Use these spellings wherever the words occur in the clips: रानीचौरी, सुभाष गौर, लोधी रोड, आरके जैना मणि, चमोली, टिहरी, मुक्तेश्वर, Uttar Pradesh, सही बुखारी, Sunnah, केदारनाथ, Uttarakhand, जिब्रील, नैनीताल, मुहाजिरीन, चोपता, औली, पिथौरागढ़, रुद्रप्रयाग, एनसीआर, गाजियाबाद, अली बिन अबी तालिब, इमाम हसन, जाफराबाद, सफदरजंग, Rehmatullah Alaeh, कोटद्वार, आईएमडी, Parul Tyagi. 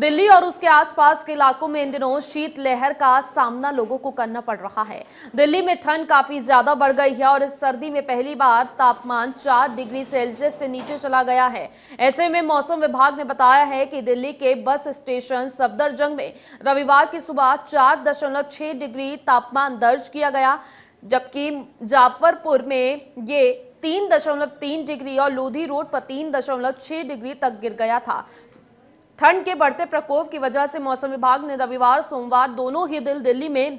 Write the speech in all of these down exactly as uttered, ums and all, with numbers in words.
दिल्ली और उसके आसपास के इलाकों में इन दिनों शीतलहर का सामना लोगों को करना पड़ रहा है। दिल्ली में ठंड काफी ज्यादा बढ़ गई है और इस सर्दी में पहली बार तापमान चार डिग्री सेल्सियस से नीचे चला गया है। ऐसे में मौसम विभाग ने बताया है कि दिल्ली के बस स्टेशन सफदरजंग में रविवार की सुबह चार दशमलव छह डिग्री तापमान दर्ज किया गया, जबकि जाफराबाद में ये तीन दशमलव तीन डिग्री और लोधी रोड पर तीन दशमलव छह डिग्री तक गिर गया था। ठंड के बढ़ते प्रकोप की वजह से मौसम विभाग ने रविवार सोमवार दोनों ही दिन दिल्ली में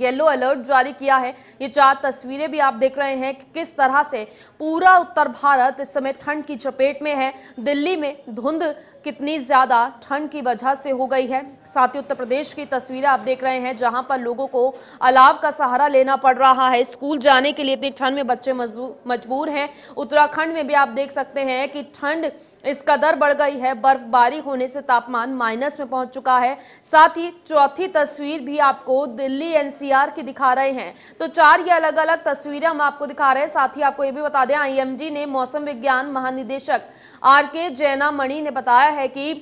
येलो अलर्ट जारी किया है। ये चार तस्वीरें भी आप देख रहे हैं कि किस तरह से पूरा उत्तर भारत इस समय ठंड की चपेट में है। दिल्ली में धुंध कितनी ज़्यादा ठंड की वजह से हो गई है। साथ ही उत्तर प्रदेश की तस्वीरें आप देख रहे हैं, जहां पर लोगों को अलाव का सहारा लेना पड़ रहा है। स्कूल जाने के लिए इतनी ठंड में बच्चे मजबूर हैं। उत्तराखंड में भी आप देख सकते हैं कि ठंड इस कदर बढ़ गई है, बर्फबारी होने से तापमान माइनस में पहुंच चुका है। साथ ही चौथी तस्वीर भी आपको दिल्ली एनसीआर की दिखा रहे हैं। तो चार ये अलग अलग तस्वीरें हम आपको दिखा रहे हैं। साथ ही आपको ये भी बता दें, आईएमडी ने मौसम विज्ञान महानिदेशक आरके जैना मणि ने बताया है कि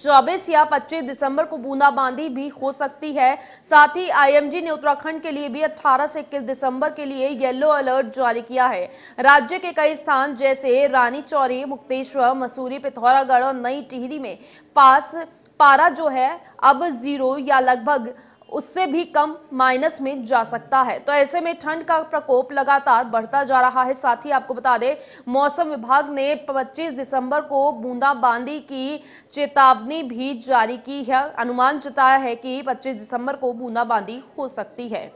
चौबीस या पच्चीस दिसंबर को बूंदाबांदी भी हो सकती है। साथ ही आईएमडी ने उत्तराखंड के लिए भी अठारह से इक्कीस दिसंबर के लिए येलो अलर्ट जारी किया है। राज्य के कई स्थान जैसे रानीचौरी, मुक्तेश्वर, मसूरी, पिथौरागढ़ और नई टिहरी में पास पारा जो है अब जीरो या लगभग उससे भी कम माइनस में जा सकता है। तो ऐसे में ठंड का प्रकोप लगातार बढ़ता जा रहा है। साथ ही आपको बता दें, मौसम विभाग ने पच्चीस दिसंबर को बूंदाबांदी की चेतावनी भी जारी की है। अनुमान जताया है कि पच्चीस दिसंबर को बूंदाबांदी हो सकती है।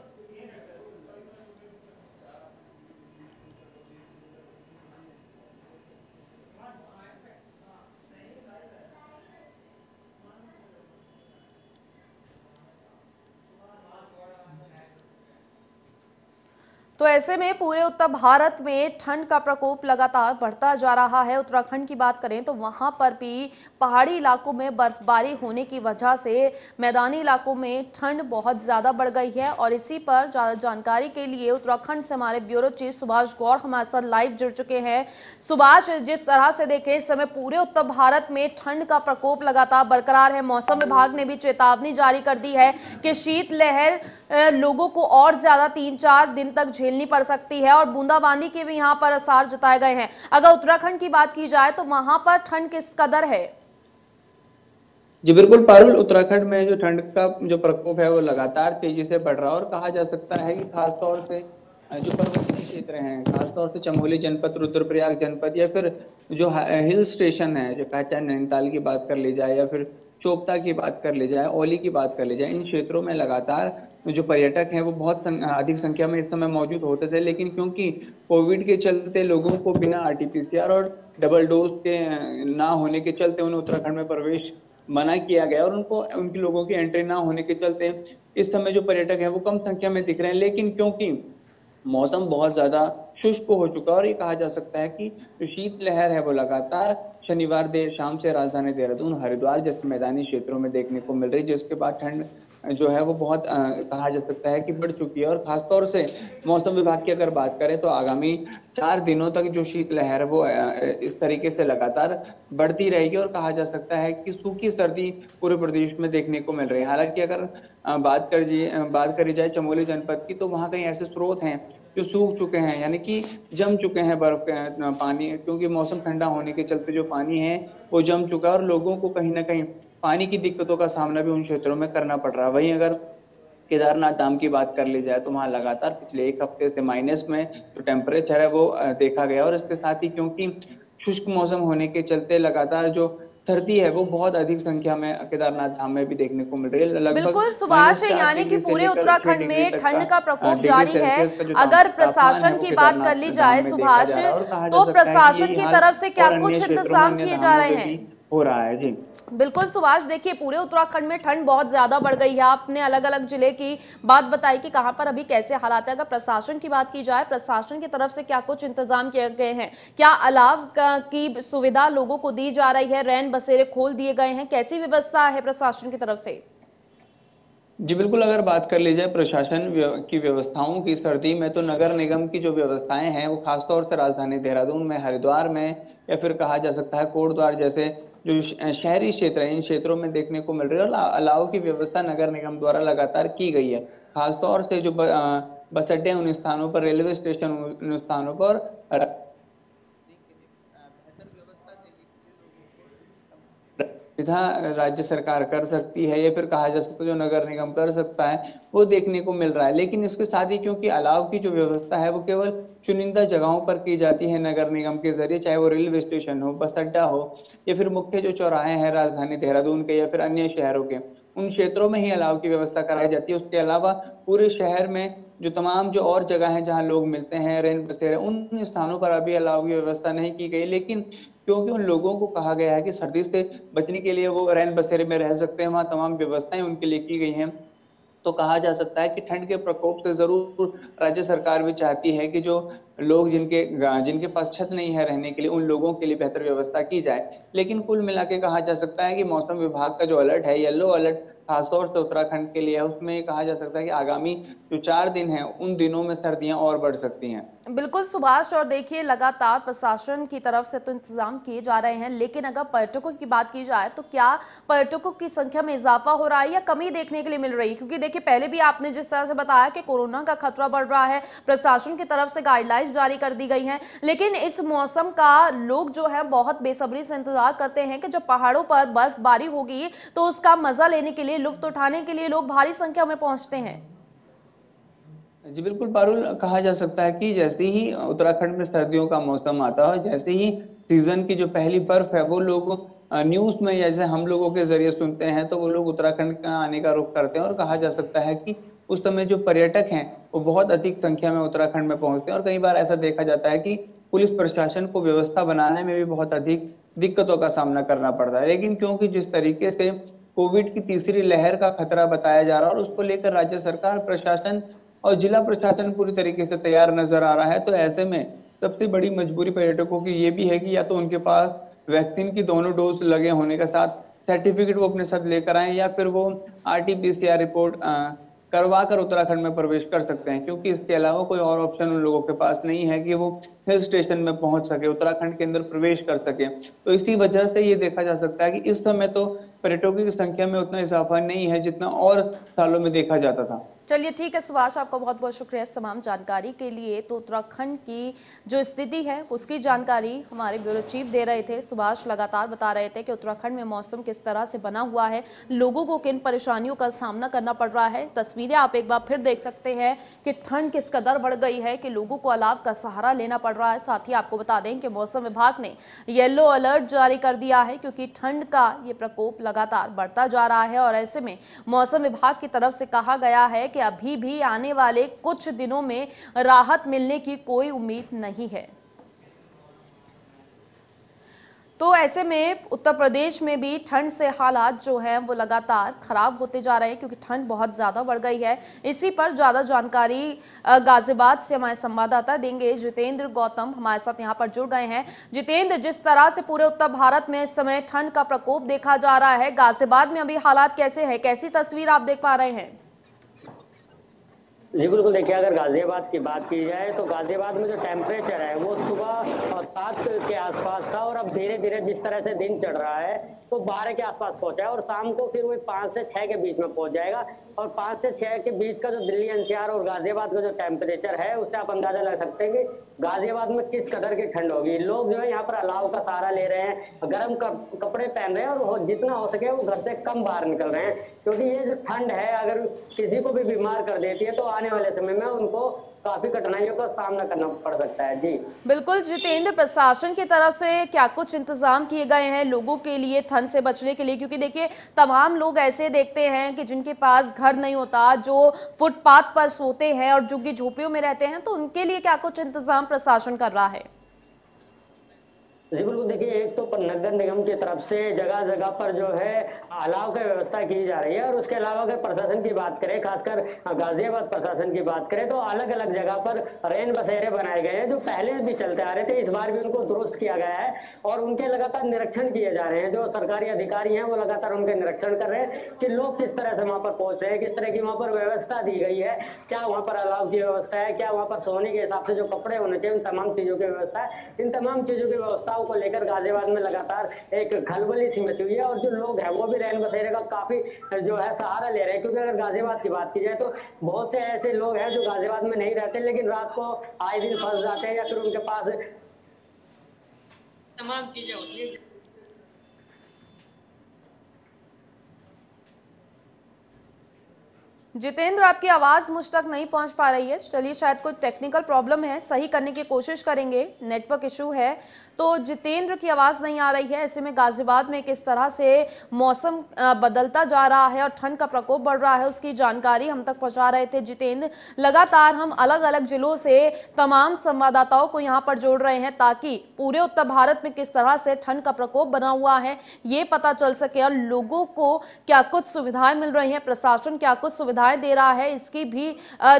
तो ऐसे में पूरे उत्तर भारत में ठंड का प्रकोप लगातार बढ़ता जा रहा है। उत्तराखंड की बात करें तो वहां पर भी पहाड़ी इलाकों में बर्फबारी होने की वजह से मैदानी इलाकों में ठंड बहुत ज़्यादा बढ़ गई है। और इसी पर ज़्यादा जानकारी के लिए उत्तराखंड से हमारे ब्यूरो चीफ सुभाष गौर हमारे साथ लाइव जुड़ चुके हैं। सुभाष, जिस तरह से देखें इस समय पूरे उत्तर भारत में ठंड का प्रकोप लगातार बरकरार है। मौसम विभाग ने भी चेतावनी जारी कर दी है कि शीतलहर लोगों को और ज़्यादा तीन चार दिन तक नहीं पड़ सकती है और बूंदाबांदी के भी यहां पर आसार जताए गए हैं। अगर उत्तराखंड की बात की जाए तो वहां पर ठंड किस कदर है? जी बिल्कुल पारुल, उत्तराखंड में जो ठंड का जो प्रकोप है वो लगातार तेजी से बढ़ रहा है और कहा जा सकता है कि खासतौर से जो पर्वतीय क्षेत्र हैं, खासतौर से चमोली जनपद, रुद्रप्रयाग जनपद या फिर जो हिल स्टेशन है, जो चाहे नैनीताल की बात कर ली जाए या फिर चोपता की बात कर ली जाए, औली की बात कर ली जाए, इन क्षेत्रों में लगातार जो पर्यटक हैं वो बहुत सं, अधिक संख्या में इस समय मौजूद होते थे। लेकिन क्योंकि कोविड के चलते लोगों को बिना आरटीपीसीआर और डबल डोज के ना होने के चलते उन्हें उत्तराखंड में प्रवेश मना किया गया और उनको उनके लोगों की एंट्री ना होने के चलते इस समय जो पर्यटक हैं वो कम संख्या में दिख रहे हैं। लेकिन क्योंकि मौसम बहुत ज़्यादा शुष्क हो चुका और ये कहा जा सकता है कि जो शीतलहर है वो लगातार शनिवार देर शाम से राजधानी देहरादून, हरिद्वार जैसे मैदानी क्षेत्रों में देखने को मिल रही, जिसके बाद ठंड जो है वो बहुत आ, कहा जा सकता है कि बढ़ चुकी है। और खासतौर से मौसम विभाग की अगर बात करें तो आगामी चार दिनों तक जो शीतलहर वो इस तरीके से लगातार बढ़ती रहेगी और कहा जा सकता है कि सूखी सर्दी पूरे प्रदेश में देखने को मिल रही है। हालांकि अगर बात कर जी बात करी जाए चमोली जनपद की तो वहाँ कई ऐसे स्रोत हैं जो सूख चुके हैं, यानी कि जम चुके हैं बर्फ के पानी, क्योंकि मौसम ठंडा होने के चलते जो पानी है वो जम चुका है और लोगों को कहीं ना कहीं पानी की दिक्कतों का सामना भी उन क्षेत्रों में करना पड़ रहा है। वहीं अगर केदारनाथ धाम की बात कर ली जाए तो वहाँ लगातार पिछले एक हफ्ते से माइनस में जो टेम्परेचर है वो देखा गया और इसके साथ ही क्योंकि शुष्क मौसम होने के चलते लगातार जो सर्दी है वो बहुत अधिक संख्या में केदारनाथ धाम में भी देखने को मिल रही है। बिल्कुल सुभाष, यानी कि पूरे उत्तराखंड में ठंड का प्रकोप जारी है। अगर प्रशासन की बात कर ली जाए सुभाष, तो प्रशासन की तरफ से क्या कुछ इंतजाम किए जा रहे हैं? हो रहा है जी बिल्कुल सुभाष, देखिए पूरे उत्तराखंड में ठंड बहुत ज़्यादा बढ़ गई है। आपने अलग अलग जिले की बात बताई कि कहाँ पर अभी कैसे हालात है। अगर प्रशासन की बात की जाए, प्रशासन की तरफ से क्या कुछ इंतजाम किए गए हैं? क्या अलाव की सुविधा लोगों को दी जा रही है? रैन बसेरे खोल दिए गए हैं? कैसी व्यवस्था है प्रशासन की तरफ से? जी बिल्कुल, अगर बात कर ली जाए प्रशासन की व्यवस्थाओं की सर्दी में तो नगर निगम की जो व्यवस्थाएं हैं वो खासतौर से राजधानी देहरादून में, हरिद्वार में या फिर कहा जा सकता है कोटद्वार जैसे जो शहरी क्षेत्र है इन क्षेत्रों में देखने को मिल रही है। और अलाव की व्यवस्था नगर निगम द्वारा लगातार की गई है, खासतौर से जो बस अड्डे उन स्थानों पर, रेलवे स्टेशन उन स्थानों पर राज्य सरकार कर सकती है या फिर कहा जा सकता है जो नगर निगम कर सकता है वो देखने को मिल रहा है। लेकिन इसके साथ ही क्योंकि अलाव की जो व्यवस्था है वो केवल चुनिंदा जगहों पर की जाती है नगर निगम के जरिए, चाहे वो रेलवे स्टेशन हो, बस अड्डा हो या फिर मुख्य जो चौराहे हैं राजधानी देहरादून के या फिर अन्य शहरों के, उन क्षेत्रों में ही अलाव की व्यवस्था कराई जाती है। उसके अलावा पूरे शहर में जो तमाम जो और जगह है जहाँ लोग मिलते हैं, रेन बसेरे, उन स्थानों पर अभी अलाव की व्यवस्था नहीं की गई। लेकिन क्योंकि उन लोगों को कहा गया है कि सर्दी से बचने के लिए वो रैन बसेरे में रह सकते हैं, वहाँ तमाम व्यवस्थाएं उनके लिए की गई हैं। तो कहा जा सकता है कि ठंड के प्रकोप से जरूर राज्य सरकार भी चाहती है कि जो लोग जिनके जिनके पास छत नहीं है रहने के लिए, उन लोगों के लिए बेहतर व्यवस्था की जाए। लेकिन कुल मिला के कहा जा सकता है कि मौसम विभाग का जो अलर्ट है, येलो अलर्ट खासतौर से उत्तराखंड के लिए है, उसमें कहा जा सकता है कि आगामी जो चार दिन हैं उन दिनों में सर्दियां और बढ़ सकती हैं। बिल्कुल सुभाष, और देखिए लगातार प्रशासन की तरफ से तो इंतजाम किए जा रहे हैं, लेकिन अगर पर्यटकों की बात की जाए तो क्या पर्यटकों की संख्या में इजाफा हो रहा है या कमी देखने के लिए मिल रही है? क्योंकि देखिए पहले भी आपने जिस तरह से बताया कि कोरोना का खतरा बढ़ रहा है, प्रशासन की तरफ से गाइडलाइन जारी कर दी गई हैं, लेकिन इस मौसम का लोग जो है बहुत बेसब्री से इंतजार करते हैं कि जब पहाड़ों पर बर्फबारी होगी तो उसका मजा लेने के लिए, लुफ्त उठाने के लिए लोग भारी संख्या में पहुंचते हैं। जी बिल्कुल पारुल, कहा जा सकता है कि जैसे ही उत्तराखंड में सर्दियों का मौसम आता है, जैसे ही सीजन की जो पहली बर्फ है वो लोग न्यूज में जैसे हम लोगों के जरिए सुनते हैं तो वो लोग उत्तराखंड का आने का रुख करते हैं। और कहा जा सकता है कि उस समय जो पर्यटक हैं वो बहुत अधिक संख्या में उत्तराखंड में पहुंचते हैं। और कई बार ऐसा देखा जाता है कि पुलिस प्रशासन को व्यवस्था बनाने में भी बहुत अधिक दिक्कतों का सामना करना पड़ता है। लेकिन क्योंकि जिस तरीके से कोविड की तीसरी लहर का खतरा बताया जा रहा है और उसको लेकर राज्य सरकार, प्रशासन और जिला प्रशासन पूरी तरीके से तैयार नजर आ रहा है, तो ऐसे में सबसे बड़ी मजबूरी पर्यटकों की ये भी है कि या तो उनके पास वैक्सीन की दोनों डोज लगे होने के साथ सर्टिफिकेट वो अपने साथ लेकर आए या फिर वो R T P C R report करवा कर उत्तराखंड में प्रवेश कर सकते हैं, क्योंकि इसके अलावा कोई और ऑप्शन उन लोगों के पास नहीं है कि वो हिल स्टेशन में पहुंच सके, उत्तराखंड के अंदर प्रवेश कर सके। तो इसी वजह से ये देखा जा सकता है कि इस समय तो पर्यटकों की संख्या में उतना इजाफा नहीं है जितना और सालों में देखा जाता था। चलिए ठीक है सुभाष, आपका बहुत बहुत शुक्रिया इस तमाम जानकारी के लिए। तो उत्तराखंड की जो स्थिति है उसकी जानकारी हमारे ब्यूरो चीफ दे रहे थे। सुभाष लगातार बता रहे थे कि उत्तराखंड में मौसम किस तरह से बना हुआ है, लोगों को किन परेशानियों का सामना करना पड़ रहा है। तस्वीरें आप एक बार फिर देख सकते हैं कि ठंड किस कदर बढ़ गई है कि लोगों को अलाव का सहारा लेना पड़ रहा है। साथ ही आपको बता दें कि मौसम विभाग ने येलो अलर्ट जारी कर दिया है क्योंकि ठंड का ये प्रकोप लगातार बढ़ता जा रहा है। और ऐसे में मौसम विभाग की तरफ से कहा गया है कि अभी भी आने वाले कुछ दिनों में राहत मिलने की कोई उम्मीद नहीं है। तो ऐसे में उत्तर प्रदेश में भी ठंड से हालात जो हैं वो लगातार ख़राब होते जा रहे हैं क्योंकि ठंड बहुत ज़्यादा बढ़ गई है। इसी पर ज़्यादा जानकारी गाजियाबाद से हमारे संवाददाता देंगे जितेंद्र गौतम, हमारे साथ यहाँ पर जुड़ गए हैं। जितेंद्र, जिस तरह से पूरे उत्तर भारत में इस समय ठंड का प्रकोप देखा जा रहा है, गाजियाबाद में अभी हालात कैसे हैं, कैसी तस्वीर आप देख पा रहे हैं? जी बिल्कुल, देखिए अगर गाजियाबाद की बात की जाए तो गाजियाबाद में जो टेम्परेचर है वो सुबह सात के आसपास था और अब धीरे धीरे जिस तरह से दिन चढ़ रहा है तो बारह के आसपास पहुंचा है और शाम को फिर वही पाँच से छः के बीच में पहुंच जाएगा। और पाँच से छः के बीच का जो दिल्ली एन सी आर और गाजियाबाद का जो टेम्परेचर है उससे आप अंदाजा लगा सकते हैं कि गाजियाबाद में किस कदर की ठंड होगी। लोग जो है यहाँ पर अलाव का सहारा ले रहे हैं, गर्म कपड़े पहन रहे हैं और जितना हो सके वो घर से कम बाहर निकल रहे हैं, क्योंकि ये जो ठंड है अगर किसी को भी बीमार कर देती है तो आने वाले समय में उनको काफी कठिनाइयों का सामना करना पड़ सकता है। जी बिल्कुल जितेंद्र, प्रशासन की तरफ से क्या कुछ इंतजाम किए गए हैं लोगों के लिए ठंड से बचने के लिए? क्योंकि देखिए तमाम लोग ऐसे देखते हैं कि जिनके पास घर नहीं होता, जो फुटपाथ पर सोते हैं और झुग्गी झोपड़ियों में रहते हैं, तो उनके लिए क्या कुछ इंतजाम प्रशासन कर रहा है? जी बिल्कुल, देखिए एक तो नगर निगम की तरफ से जगह जगह पर जो है अलाव की व्यवस्था की जा रही है और उसके अलावा अगर प्रशासन की बात करें, खासकर गाजियाबाद प्रशासन की बात करें, तो अलग अलग जगह पर रैन बसेरे बनाए गए हैं जो पहले भी चलते आ रहे थे, इस बार भी उनको दुरुस्त किया गया है और उनके लगातार निरीक्षण किए जा रहे हैं। जो सरकारी अधिकारी हैं वो लगातार उनके निरीक्षण कर रहे हैं कि लोग किस तरह से वहाँ पर पहुँच रहे हैं, किस तरह की वहाँ पर व्यवस्था दी गई है, क्या वहाँ पर अलाव की व्यवस्था है, क्या वहाँ पर सोने के हिसाब से जो कपड़े होने चाहिए उन तमाम चीज़ों की व्यवस्था है। इन तमाम चीज़ों की व्यवस्था समस्याओं को लेकर गाजियाबाद में लगातार एक खलबली सी मची हुई है और जो लोग हैं वो भी रैन बसेरे का काफी जो है सहारा ले रहे हैं, क्योंकि अगर गाजियाबाद की बात की जाए तो बहुत से ऐसे लोग हैं जो गाजियाबाद में नहीं रहते लेकिन रात को आए दिन फंस जाते हैं या फिर उनके पास तमाम चीजें होती है। जितेंद्र, आपकी आवाज मुझ तक नहीं पहुंच पा रही है, चलिए शायद कोई टेक्निकल प्रॉब्लम है, सही करने की कोशिश करेंगे। नेटवर्क इशू है तो जितेंद्र की आवाज नहीं आ रही है। ऐसे में गाजियाबाद में किस तरह से मौसम बदलता जा रहा है और ठंड का प्रकोप बढ़ रहा है उसकी जानकारी हम तक पहुंचा रहे थे जितेंद्र। लगातार हम अलग अलग जिलों से तमाम संवाददाताओं को यहाँ पर जोड़ रहे हैं ताकि पूरे उत्तर भारत में किस तरह से ठंड का प्रकोप बना हुआ है ये पता चल सके और लोगों को क्या कुछ सुविधाएं मिल रही हैं, प्रशासन क्या कुछ सुविधा दे रहा है, इसकी भी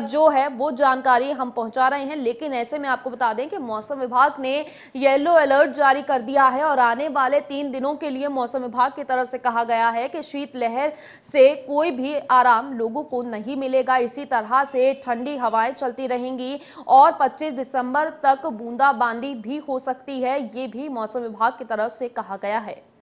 जो है वो जानकारी हम पहुंचा रहे हैं। लेकिन ऐसे में आपको बता दें कि मौसम विभाग ने येलो अलर्ट जारी कर दिया है और आने वाले तीन दिनों के लिए मौसम विभाग की तरफ से कहा गया है कि शीतलहर से कोई भी आराम लोगों को नहीं मिलेगा। इसी तरह से ठंडी हवाएं चलती रहेंगी और पच्चीस दिसंबर तक बूंदाबांदी भी हो सकती है, ये भी मौसम विभाग की तरफ से कहा गया है।